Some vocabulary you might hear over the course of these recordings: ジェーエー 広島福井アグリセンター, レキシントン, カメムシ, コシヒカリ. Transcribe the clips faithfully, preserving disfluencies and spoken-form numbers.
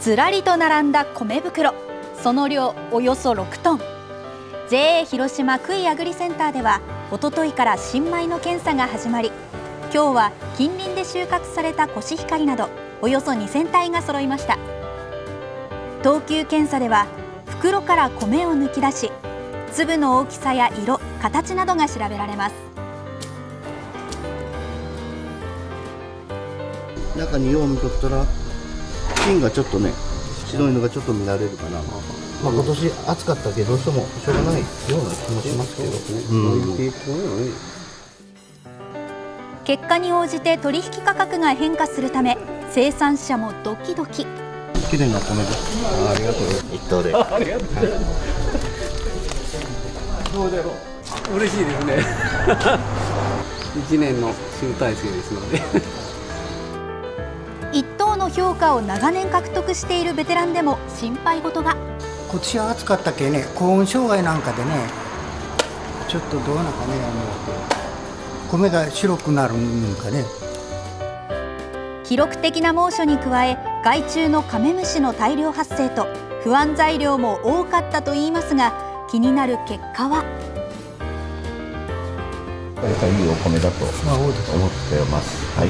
ずらりと並んだ米袋、その量およそろくトン。 ジェーエー 広島福井アグリセンターではおとといから新米の検査が始まり、今日は近隣で収穫されたコシヒカリなどおよそにせんたいが揃いました。等級検査では袋から米を抜き出し、粒の大きさや色、形などが調べられます。中によう見とったら芯がちょっとね、白いのがちょっと見られるかな。まあ今年暑かったけどどうしてもしょうがないような気もしますけど、うん、結果に応じて取引価格が変化するため、生産者もドキドキ。綺麗な米です。ありがとう。一等で。どうだろう。嬉しいですね。一年の集大成ですので。一等の評価を長年獲得しているベテランでも心配事が。今年は暑かったっけね。高温障害なんかでね、ちょっとどうなんかね、あの米が白くなるんかね。記録的な猛暑に加え、害虫のカメムシの大量発生と不安材料も多かったといいますが、気になる結果は。これからいいお米だと思ってます。はい。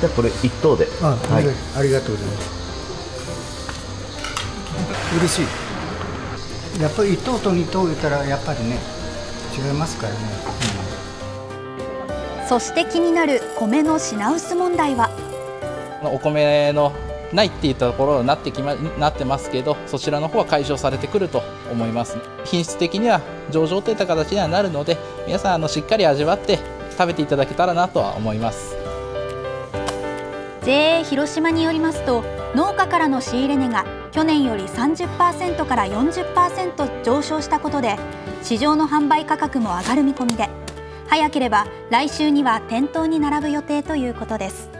じゃあこれ一等で。あ、はい。ありがとうございます。嬉しい。やっぱり一等と二等言ったらやっぱりね違いますからね。うん、そして気になる米の品薄問題は。お米のないっていうところになってきまなってますけど、そちらの方は解消されてくると思います。品質的には上々といった形にはなるので、皆さんあのしっかり味わって食べていただけたらなとは思います。ジェーエー 広島によりますと、農家からの仕入れ値が去年より さんじゅっパーセント から よんじゅっパーセント 上昇したことで、市場の販売価格も上がる見込みで、早ければ来週には店頭に並ぶ予定ということです。